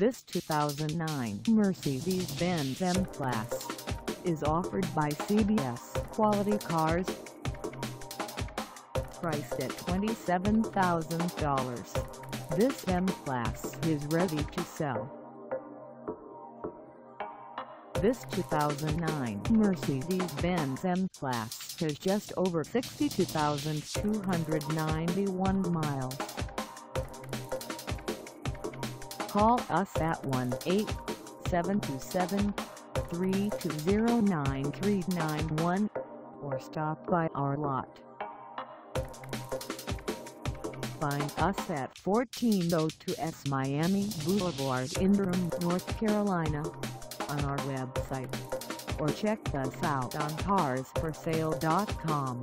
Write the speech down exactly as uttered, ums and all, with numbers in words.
This two thousand nine Mercedes-Benz M-Class is offered by C B S Quality Cars. Priced at twenty-seven thousand dollars, this M-Class is ready to sell. This two thousand nine Mercedes-Benz M-Class has just over sixty-two thousand two hundred ninety-one miles. Call us at one eight seven two seven, three two zero nine three nine one or stop by our lot. Find us at fourteen oh two S Miami Boulevard in Durham, North Carolina, on our website, or check us out on cars for sale dot com.